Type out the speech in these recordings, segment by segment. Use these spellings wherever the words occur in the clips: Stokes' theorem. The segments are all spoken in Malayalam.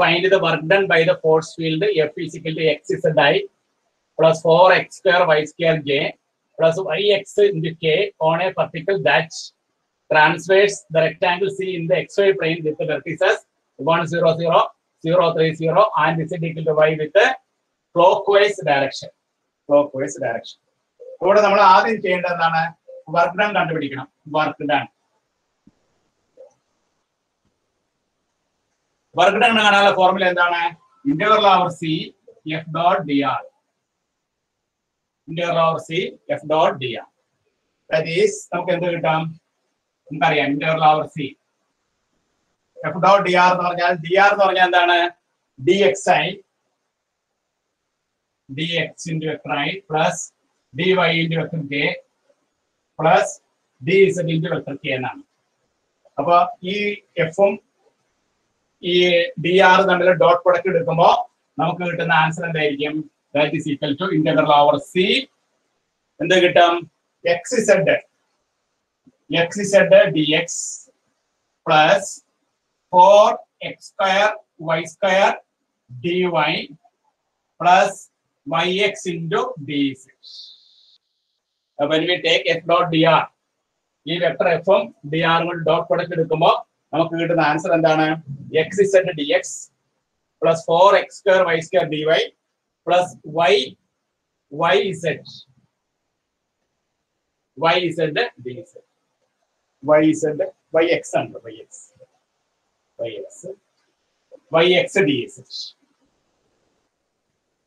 find the work done by the force field F is equal to x z i plus 4x square y square j plus yx into k on a particle that transverse the rectangle C in the xy plane with the vertices 1 0 0 0 3 0 and z equal to y with the clockwise direction. Clockwise direction. ഇവിടെ നമ്മൾ ആദ്യം ചെയ്യേണ്ടത് എന്താണ്? വർക്ക് ഡൺ കണ്ടുപിടിക്കണം. വർക്ക് ഡൺ കണക്കാനുള്ള ഫോർമുല എന്താണ്? Integral over C F dot D R. Integral over C F dot D R. That is നമുക്ക് എന്ത് കിട്ടാം? നമുക്കറിയാം integral over C F dot D R എന്ന് പറഞ്ഞാൽ ഡി ആർ എന്ന് പറഞ്ഞാൽ എന്താണ്? D X I D X into vector I plus D Y into vector K plus D Z into vector K എന്നാണ്. അപ്പോൾ ഈ എഫും ഈ ഡി ആർ തമ്മിൽ ഡോട്ട് പ്രൊഡക്റ്റ് എടുക്കുമ്പോൾ നമുക്ക് കിട്ടുന്ന ആൻസർ എന്തായിരിക്കും? That is equal to integral over C എന്ത് കിട്ടും? X Z D X plus 4x² y² dy plus yx into dz. When we take f dot dr, ഈ വെക്ടർ എഫും ഡി ആറും ഡോട്ട് പ്രൊഡക്റ്റ് എടുക്കുമ്പോൾ നമുക്ക് കിട്ടുന്ന ആൻസർ എന്താണ്? X Z D X plus 4x² y² dy plus y z dz. yx ആണ് yx. yx dz.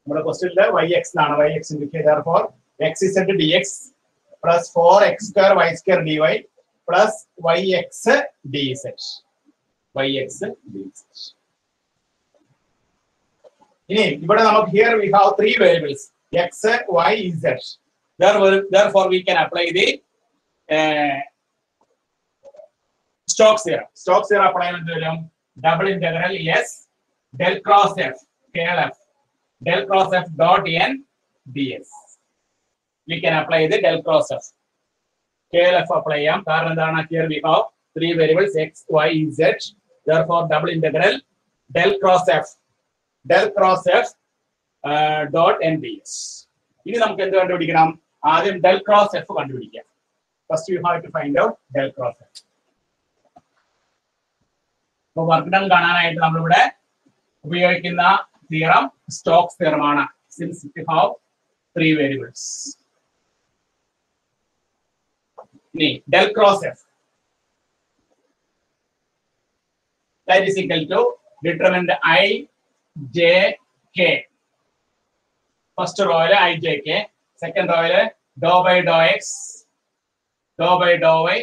നമ്മുടെ ക്വസ്റ്റ്യനിലെ yx ആണ്. yx indicated therefore x z dx plus 4x² y² dy plus yx dz. yx dz. ഇനി ഇവിടെ നമുക്ക് here we have three variables x y z. Therefore we can apply the Stokes theorem. Stokes theorem apply ചെയ്താൽ double integral s del cross f curl f del cross f dot n ds. We can apply the del cross f curl f apply ചെയ്യാം. കാരണം എന്താണ്? here we have three variables x y z. Therefore double integral del cross f dot n ds. ഇനി നമുക്ക് എന്ത് കണ്ടുപിടിക്കണം? ആദ്യം del cross f കണ്ടുപിടിക്കാം. First we have to find out del cross f. അപ്പോൾ വർക്ക് ഡൺ കാണാനായിട്ട് നമ്മളിവിടെ ഉപയോഗിക്കുന്ന തിയറം സ്റ്റോക്സ് തിയറം ആണ്. Since it have three variables. ഇനി del cross F that is equal to determinant I J K. First റോയില് ഐ ജെ കെ, സെക്കൻഡ് റോയില് dou by Dr X Dr by Dr Y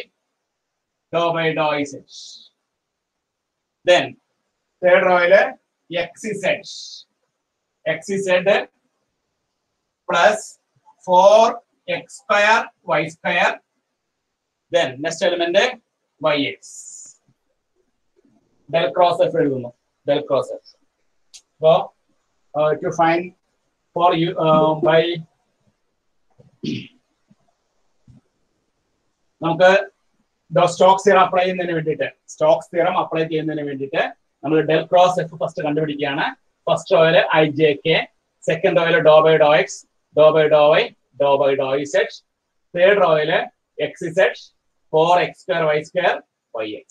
dou by dou Z. Then third row x z plus 4x² y² then next element yx. Del cross f edukunu. Del cross f so to find for you by namukku Stokes theorem apply ചെയ്യുന്നതിന് വേണ്ടിയിട്ട് നമ്മൾ ഡെൽ ക്രോസ് എഫ് ഫസ്റ്റ് കണ്ടുപിടിക്കുകയാണ്. ഫസ്റ്റ് റോയില് ഐ ജെ കെ, സെക്കൻഡ് റോയില് dou by Dr X Dr by Dr Y dou by dou Z, third റോയില് X Z 4x² y² yx.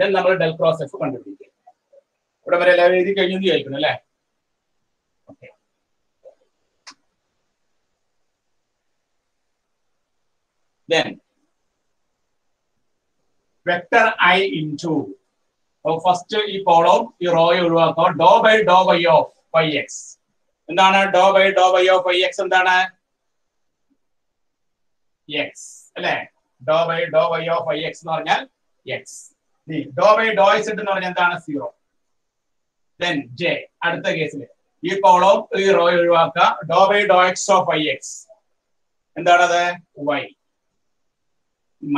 Then നമ്മൾ ഡെൽ ക്രോസ് എഫ് കണ്ടുപിടിക്കുക. ഇവിടെ വരെ എല്ലാവരും എഴുതി കഴിഞ്ഞെന്ന് ചോദിക്കുന്നു അല്ലേ? Okay. Then vector I into first ഈ കോളം ഈ റോയെ ഒഴിവാക്കാം. Dou by Dr Y of Y X എന്താണ്? ഡോ by Dr Y of Y X എന്താണ്? എക്സ് അല്ലേ? ഡോ by Dr Y of Y X എന്ന് പറഞ്ഞാൽ X. Dr by dou Z എന്ന് പറഞ്ഞാൽ എന്താണ്? സീറോ. Then J. അടുത്ത കേസിൽ ഈ കോളം ഈ റോയെ ഒഴിവാക്കാം. Dou by Dr X of Y X എന്താണത്? Y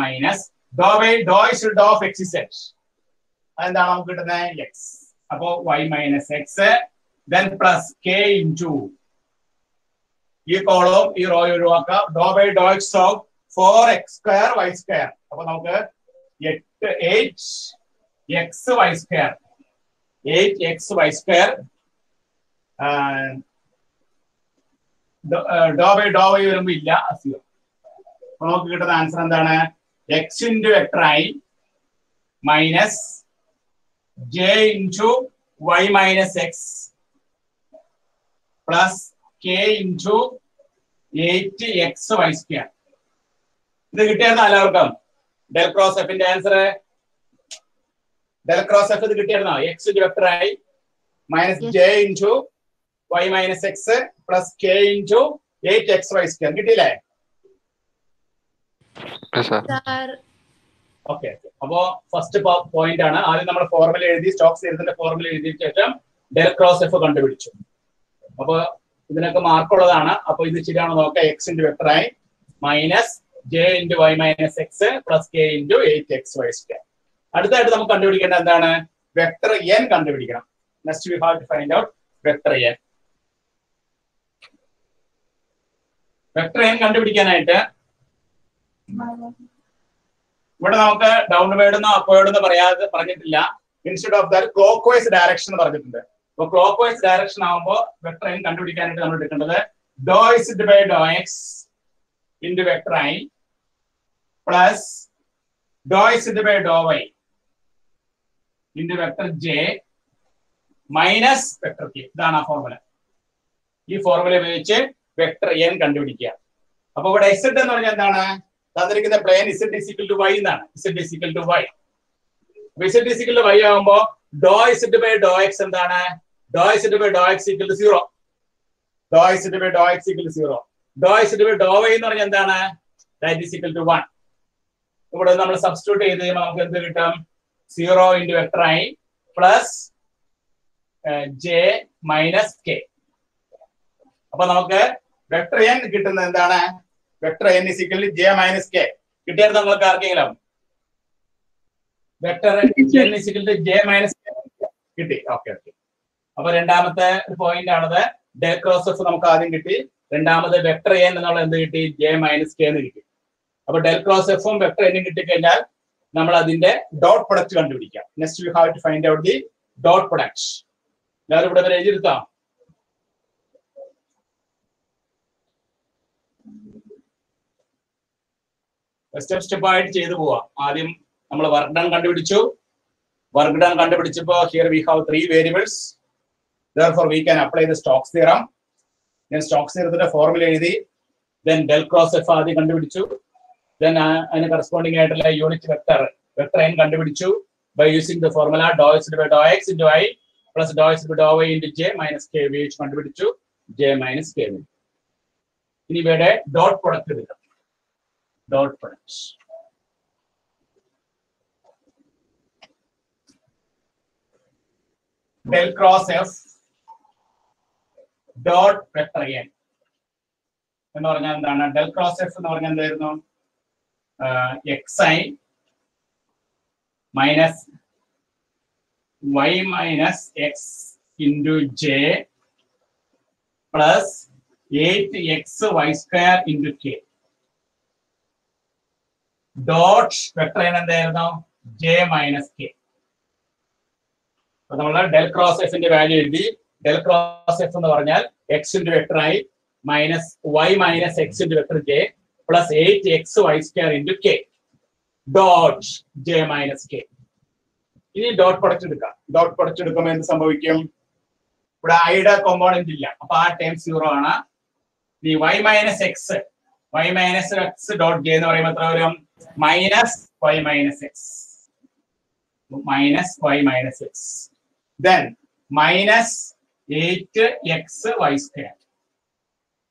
minus Dr by dou Z of X Z അതെന്താണ് നമുക്ക് കിട്ടുന്നത്? എക്സ്. അപ്പോ Y minus X then plus K into ഈ കോളവും ഈ റോ ഒഴിവാക്കാം. Dou by Dr X of 4x² y² അപ്പൊ നമുക്ക് 8 X y² 8xy2 and dou by dou y വരുമ്പോൾ ഇല്ല 0 അപ്പോൾ നമുക്ക് കിട്ടുന്ന ആൻസർ എന്താണ് x * xi - j * y - x + k * 8xy2 ഇത് കിട്ടിയായിരുന്നു എല്ലാവർക്കും ഡെൽ ക്രോസ് f ന്റെ ആൻസർ del cross f കിട്ടിയായിരുന്നോ x വെക്റ്റർ ആയി - j * y - x + k * 8xy2 കിട്ടിയില്ലേ സർ ഓക്കേ അപ്പോൾ ഫസ്റ്റ് പോയിന്റ് ആണ് ആദ്യം നമ്മൾ ഫോർമുല എഴുതി സ്റ്റോക്സ് തിയറത്തിന്റെ ഫോർമുല എഴുതിയ ശേഷം del cross f കണ്ടുപിടിച്ചു അപ്പോൾ ഇതിനൊക്കെ മാർക്ക് ഉള്ളതാണ് അപ്പോൾ ഇത് ശരിയാണോ നോക്കാം x ന്റെ വെക്റ്റർ ആയി - j * y - x + k * 8xy2 അടുത്തായിട്ട് നമുക്ക് കണ്ടുപിടിക്കേണ്ട എന്താണ് വെക്റ്റർ n കണ്ടുപിടിക്കണം next we have to find out vector n കണ്ടുപിടിക്കാനായിട്ട് ഇവിടെ നമുക്ക് ഡൗൺവേർഡ് എന്നോ അപ്വേർഡ് എന്നോ പറഞ്ഞിട്ടില്ല instead of that clockwise direction എന്ന് പറഞ്ഞിട്ടുണ്ട് അപ്പോൾ ക്ലോക്ക് വൈസ് ഡയറക്ഷൻ ആവുമ്പോൾ വെക്റ്റർ n കണ്ടുപിടിക്കാനായിട്ട് നമ്മൾ എടുക്കേണ്ടത് dou x into vector i plus dou x/dou y into vector j minus vector k ഇതാണ് ആ ഫോർമുല ഈ ഫോർമുല ഉപയോഗിച്ച് വെക്റ്റർ n കണ്ടുപിടിക്കുക അപ്പോൾ ഇവിടെ z എന്ന് പറഞ്ഞാൽ എന്താണ് തന്നിരിക്കുന്ന പ്ലെയിൻ z = y എന്നാണ് z = y അപ്പോൾ z = y ആവുമ്പോൾ dou z/dou x എന്താണ് dou z/dou x = 0 dou z/dou x = 0 dou z/dou y എന്ന് പറഞ്ഞാൽ എന്താണ് that is equal to 1 ഇവിടെ നമ്മൾ സബ്സ്റ്റിറ്റ്യൂട്ട് ചെയ്ത് കഴിയുമ്പോൾ നമുക്ക് എന്ത് കിട്ടും 0 × vector i plus j minus k അപ്പോൾ നമുക്ക് വെക്റ്റർ n കിട്ടുന്നത് എന്താണ് vector n = j minus k കിട്ടിയത് നിങ്ങൾക്ക് ആർക്കെങ്കിലും vector n = j minus k കിട്ടി ഓക്കേ ഓക്കേ അപ്പോൾ രണ്ടാമത്തെ പോയിന്റ് ആണത് ഡെൽ ക്രോസ് f നമുക്ക് ആദ്യം കിട്ടി രണ്ടാമത്തെ വെക്റ്റർ n എന്നുള്ള എന്ത് കിട്ടി j മൈനസ് k എന്ന് കിട്ടി അപ്പോൾ ഡെൽ ക്രോസ് എഫും വെക്റ്റർ എന്നും കിട്ടിക്കഴിഞ്ഞാൽ നമ്മൾ അതിന്റെ ഡോട്ട് പ്രൊഡക്റ്റ് കണ്ടുപിടിക്കാം next we have to find out the dot product എല്ലാവരും ഇവിടെ വരെ എഴുതിയെടുത്താ സ്റ്റെപ്പ് സ്റ്റെപ്പായിട്ട് ചെയ്തു പോവാം ആദ്യം നമ്മൾ വർക്ക് ഡൺ കണ്ടുപിടിച്ചു വർക്ക് ഡൺ കണ്ടുപിടിച്ചപ്പോൾ here we have 3 variables therefore we can apply the Stokes theorem then Stokes theoremത്തിന്റെ ഫോർമുല എഴുതി then del cross f ആദ്യം കണ്ടുപിടിച്ചു then അതിന് corresponding ആയിട്ടുള്ള യൂണിറ്റ് വെക്റ്റർ n കണ്ടുപിടിച്ചു by using the formula dou x/dou x/i plus dou x/dou y/j minus k ഉപയോഗിച്ച് കണ്ടുപിടിച്ചു j minus k ഇനി ഇവിടെ ഡോട്ട് പ്രൊഡക്റ്റ് എടുക്കാം dot product del cross f dot vector n എന്ന് പറഞ്ഞാൽ എന്താണ് del cross f എന്ന് പറഞ്ഞാൽ എന്തായിരുന്നു xi minus y minus x into j plus 8xy2 into k dot vector n എന്തായിരുന്നു j minus k അപ്പോൾ നമ്മൾ del cross f ന്റെ വാല്യൂ എഴുതി del cross f എന്ന് പറഞ്ഞാൽ x into vector i minus y minus x into vector j plus 8xy2 into k dot j minus k ഇനി ഡോട്ട് പ്രൊഡക്റ്റ് എടുക്കാം ഡോട്ട് പ്രൊഡക്റ്റ് എടുക്കുമ്പോൾ എന്ത് സംഭവിക്കും ഇവിടെ ഐയുടെ കോംപോണന്റ് ഇല്ല അപ്പോൾ ആ ടേം 0 ആണ് ഇനി y - x dot j എന്ന് പറയുമ്പോൾ എത്ര വരും -y - x -y - x then -8xy2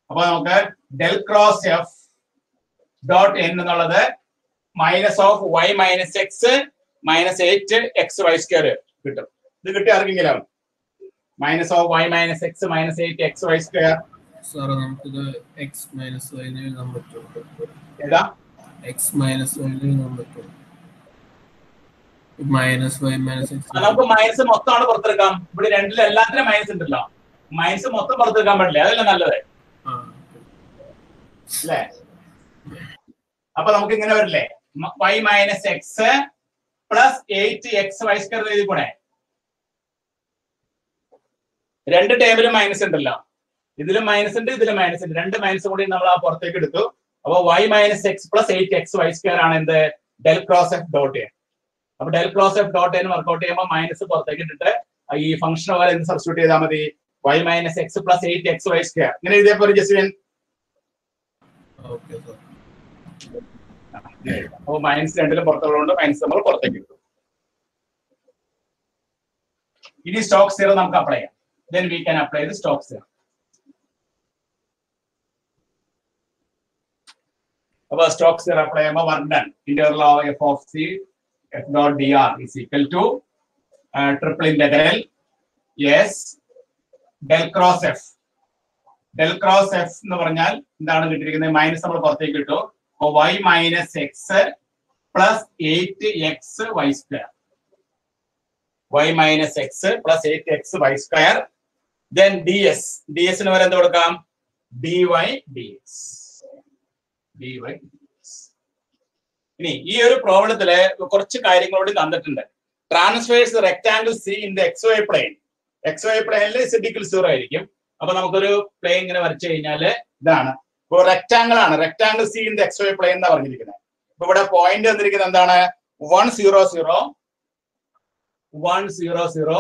അപ്പോൾ നമുക്ക് del cross f dot n എന്നുള്ളത് -y - x -8xy2 കിട്ടും ഇത് കിട്ടി ആർക്കെങ്കിലും -y - x -8xy2 സർ നമുക്ക് ഇത് x - y എന്ന് എഴുതാൻ പറ്റുമോ ഏതാ x - y എന്ന് എഴുതാൻ പറ്റുമോ -y - x നമുക്ക് മൈനസ് മൊത്തമാണ് പുറത്തെടുക്കാം ഇവിടെ രണ്ടിലും എല്ലാത്തിനും മൈനസ് ഉണ്ടല്ലോ മൈനസ് മൊത്തം പുറത്തെടുക്കാൻ പറ്റില്ല അതല്ല നല്ലത് അല്ലേ അപ്പോൾ നമുക്ക് ഇങ്ങനെ വരില്ലേ y - x + 8xy2 എഴുതി കൂടേ രണ്ട് ടേബിളും മൈനസ് ഉണ്ടല്ലോ, ഇതിലും മൈനസ് ഉണ്ട്, ഇതിലും മൈനസ് ഉണ്ട്, രണ്ട് മൈനസ് കൂടി നമ്മൾ ആ പുറത്തേക്ക് എടുത്തു. അപ്പൊ y minus X plus 8xy square ആണ് എന്ത്, del cross F dot A. അപ്പൊ del cross F dot A work out ചെയ്യുമ്പോൾ മൈനസ് പുറത്തേക്ക് ഇട്ടിട്ട് ഈ ഫംഗ്ഷൻ പോലെ എന്ത് സബ്സ്റ്റിറ്റ്യൂട്ട് ചെയ്താൽ മതി, y minus X plus 8xy square. ഇങ്ങനെ ഇതേപോലെ ജസ്റ്റിൻ അപ്പൊ മൈനസ് രണ്ടിലും പുറത്തുള്ളതുകൊണ്ട് മൈനസ് നമ്മൾ പുറത്തേക്ക് ഇട്ടു. ഇനി സ്റ്റോക്സ് തിയറം നമുക്ക് അപ്ലൈ ചെയ്യാം. Then we can apply the Stokes theorem. Our Stokes theorem apply am work done. Integral of f of c f dot dr is equal to triple integral s del cross f. Del cross f എന്ന് പറഞ്ഞാൽ എന്താണ് കിട്ടിയിരിക്കുന്നത്, മൈനസ് നമ്മൾ പുറത്തേക്ക് ഇട്ടു. അപ്പോൾ y minus x plus 8xy square. y minus x plus 8xy square. Then ds, ds ന് വരെ എന്ത് കൊടുക്കാം, dy dx. ഇനി ഈ ഒരു പ്രോബ്ലത്തിലെ കുറച്ച് കാര്യങ്ങളോട് തന്നിട്ടുണ്ട്. ട്രാൻസ്ഫേഴ്സ് rectangle C in the X Y plane, X Y പ്ലെയിനിൽ z=0 ആയിരിക്കും. അപ്പൊ നമുക്കൊരു പ്ലെയിൻ ഇങ്ങനെ വരച്ചു കഴിഞ്ഞാൽ ഇതാണ് റെക്ടാംഗിൾ ആണ്, rectangle C in the X Y plane എന്നാണ് പറഞ്ഞിരിക്കുന്നത്. അപ്പൊ ഇവിടെ പോയിന്റ് വന്നിരിക്കുന്നത് എന്താണ്, 1 0 0 1 0 0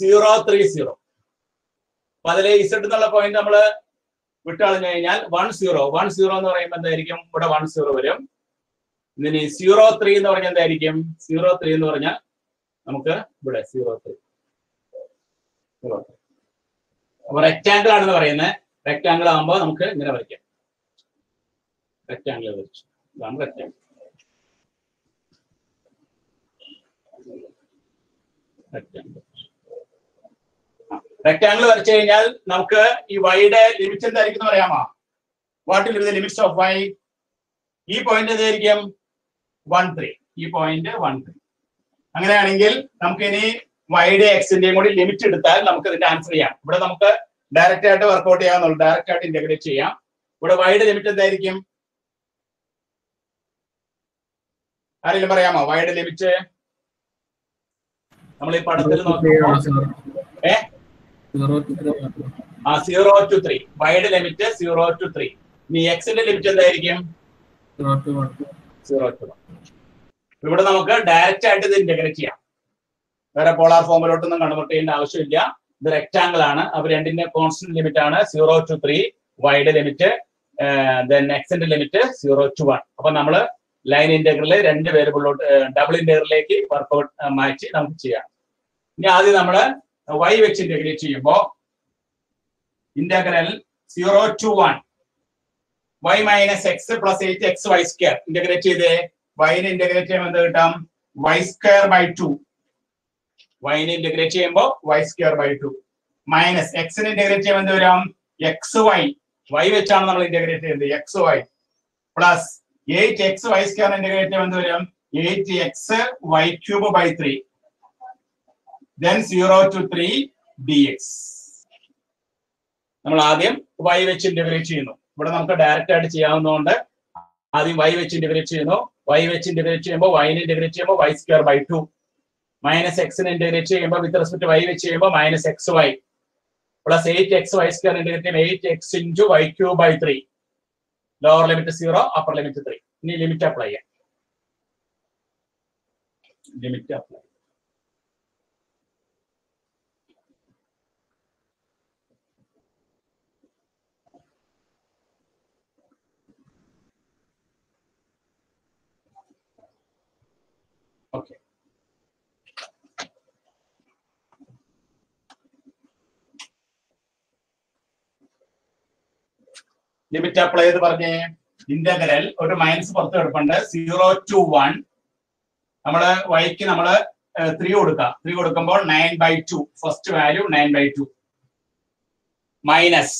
0 3 0. അപ്പൊ അതിലെ ഇസഡ് എന്നുള്ള പോയിന്റ് നമ്മള് വിട്ടുകളഞ്ഞു കഴിഞ്ഞാൽ 1 0 1 0 എന്ന് പറയുമ്പോൾ എന്തായിരിക്കും, ഇവിടെ 1 0 വരും. ഇതിന് 0 3 എന്ന് പറഞ്ഞാൽ എന്തായിരിക്കും, 0 3 എന്ന് പറഞ്ഞാൽ നമുക്ക് ഇവിടെ 0 3 0 3. അപ്പൊ റെക്ടാംഗിൾ ആണെന്ന് പറയുന്നത്, റെക്ടാംഗിൾ ആകുമ്പോൾ നമുക്ക് ഇങ്ങനെ വരയ്ക്കാം, റെക്ടാംഗിൾ വരച്ചു ഇതാണ് റെക്ടാംഗിൾ. റെക്ടാംഗിൾ വരച്ചു കഴിഞ്ഞാൽ നമുക്ക് ഈ വൈയുടെ ലിമിറ്റ് എന്തായിരിക്കും എന്ന് പറയാമോ, what will be the limits of Y. ഈ പോയിന്റ് എന്തായിരിക്കും 1 3, ഈ പോയിന്റ് 1 3. അങ്ങനെയാണെങ്കിൽ നമുക്ക് ഇനി വൈയുടെ എക്സിന്റെയും കൂടി ലിമിറ്റ് എടുത്താൽ നമുക്ക് ഇതിന്റെ ആൻസർ ചെയ്യാം. ഇവിടെ നമുക്ക് ഡയറക്റ്റ് ആയിട്ട് വർക്ക്ഔട്ട് ചെയ്യാമെന്നുള്ളൂ, ഡയറക്റ്റ് ആയിട്ട് ഇന്റഗ്രേറ്റ് ചെയ്യാം. ഇവിടെ വൈയുടെ ലിമിറ്റ് എന്തായിരിക്കും ആരെങ്കിലും പറയാമോ, വൈയുടെ ലിമിറ്റ് നമ്മൾ ഈ പടത്തിൽ നോക്കിയാൽ 0 to 3. വൈയുടെ ലിമിറ്റ് 0 to 3. ഇനി എക്സിന്റെ ലിമിറ്റ് എന്തായിരിക്കും, 0 to 1. ഇവിടെ നമുക്ക് ഡയറക്റ്റ് ആയിട്ട് ഇത് ഇന്റഗ്രേറ്റ് ചെയ്യാം, വേറെ പോളാർ ഫോമിലോട്ടൊന്നും കൺവേർട്ട് ചെയ്യേണ്ട ആവശ്യമില്ല. ഇത് റെക്ടാംഗിൾ ആണ്. അവർ രണ്ടിന്റെ കോൺസ്റ്റന്റ് ലിമിറ്റ് ആണ് 0 to 3, വൈയുടെ ലിമിറ്റ്, ദെൻ എക്സിന്റെ ലിമിറ്റ് 0 to 1. അപ്പൊ നമ്മള് ലൈൻ ഇന്റഗ്രല് രണ്ട് വേരിയബിളിലോട്ട് ഡബിൾ ഇന്റഗ്രലിലേക്ക് വർക്ക്ഔട്ട് മാറ്റി നമുക്ക് ചെയ്യാം. ഇനി ആദ്യം നമ്മള് y വെച്ച് ഇന്റഗ്രേറ്റ് ചെയ്യുമ്പോൾ integral 0 to 1 y minus X plus 8xy square integrate ചെയ്തേ. വൈനെ ഇന്റഗ്രേറ്റ് ചെയ്യുമ്പോൾ എന്ത് കിട്ടാം, y² ബൈ 2. വൈനെ ഇന്റഗ്രേറ്റ് ചെയ്യുമ്പോൾ y² ബൈ 2 മൈനസ് എക്സിന് ഇന്റഗ്രേറ്റ് ചെയ്യുമ്പോൾ എന്ത് വരാം, xy. y വെച്ചാണ് നമ്മൾ ഇന്റഗ്രേറ്റ് ചെയ്യുന്നത്, xy plus 8xy square integrate ചെയ്യുമ്പോൾ എന്ത് വരും, 8xy³ by 3. then 0 to 3 dx. നമ്മൾ ആദ്യം y വെച്ച് ഇന്റഗ്രേറ്റ് ചെയ്യുന്നു. ഇവിടെ നമുക്ക് ഡയറക്റ്റ് ആയിട്ട് ചെയ്യാവുന്നതുകൊണ്ട് ആദ്യം y വെച്ച് ഇന്റഗ്രേറ്റ് ചെയ്യുന്നു. y വെച്ച് ഇന്റഗ്രേറ്റ് ചെയ്യുമ്പോൾ yനെ ഇന്റഗ്രേറ്റ് ചെയ്യുമ്പോൾ y² ബൈ 2 മൈനസ് എക്സിനെ ഇന്റഗ്രേറ്റ് ചെയ്യുമ്പോൾ വിത്ത് റെസ്പെക്ട് y വെച്ച് ചെയ്യുമ്പോൾ minus xy plus 8xy² integrate ചെയ്യുമ്പോൾ 8x y³ by 3. Lower limit 0, upper limit 3. ഇനി ലിമിറ്റ് അപ്ലൈ ചെയ്യാം. Limit apply, okay. Limit apply ചെയ്ത് പറഞ്ഞേ, ഇന്റഗ്രൽ ഒരു മൈനസ് പുറത്ത് കിടപ്പുണ്ട്. 0 to 1 നമ്മള് വൈക്ക് നമ്മള് 3 കൊടുക്കാം. 3 കൊടുക്കുമ്പോൾ 9 by 2, first value 9 by 2 minus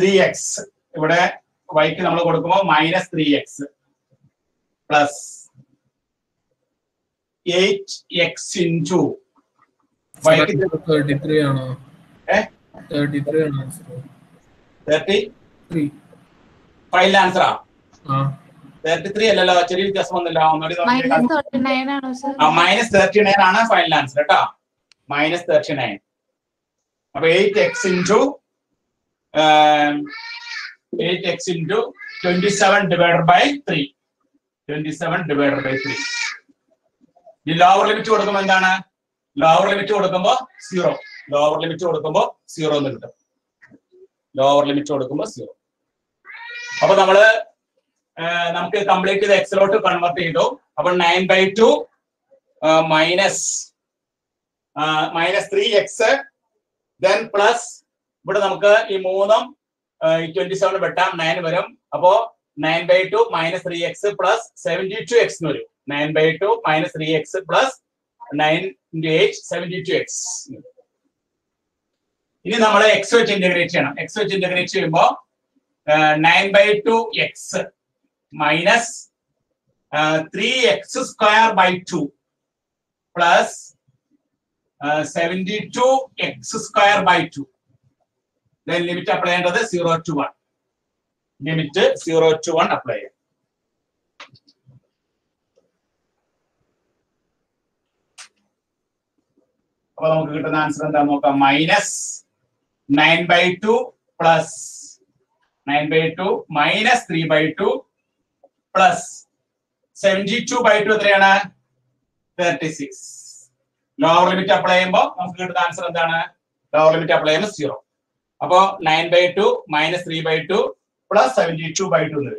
3x. ഇവിടെ വൈക്ക് നമ്മൾ കൊടുക്കുമ്പോൾ മൈനസ് 3x പ്ലസ് 8x. വൈക്ക് 33 ആണോ, 33 ആണ് ആൻസർ. 33 ഫൈനൽ ആൻസർ ആ 33 അല്ലല്ലോ, ചെറിയ വ്യത്യാസം വന്നില്ല. -39 ആണ് ഫൈനൽ ആൻസർ കേട്ടോ. -39. अब 8x into 27 divided by 3. 27 divided by 3. The lower limit to the lower limit to the 0. Lower limit to the 0. Lower limit to the 0. अब नमक तमिल एक्सल कन्वर्टू अब 9/2 -3x then plus ഇവിടെ നമുക്ക് ഈ മൂന്നും 27 വെട്ടാം 9 വരും അപ്പോ 9/2 -3x + 72x എന്ന് വരും 9/2 -3x + 9 × 8 72x ഇനി നമ്മൾ x വെച്ച് ഇന്റഗ്രേറ്റ് ചെയ്യണം x വെച്ച് ഇന്റഗ്രേറ്റ് ചെയ്യുമ്പോൾ 9/2x minus 3x square by 2 plus 72x square by 2. Then limit apply under the 0 to 1. Limit 0 to 1 apply. अब हम क्या करते हैं आंसर अंदर हम का -9/2 plus 9/2 minus 3/2 plus 72/2 is 36. Lower limit apply, the answer is lower limit apply is 0. So 9/2 minus 3/2 plus 72/2.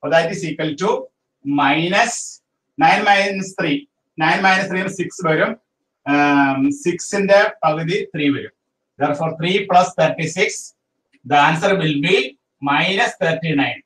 So that is equal to minus 9 minus 3. 9 minus 3 is 6. 6 in the pagadi 3. Therefore 3 plus 36. The answer will be -39.